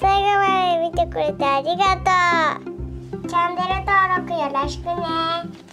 最後まで見てくれてありがとう。チャンネル登録よろしくね。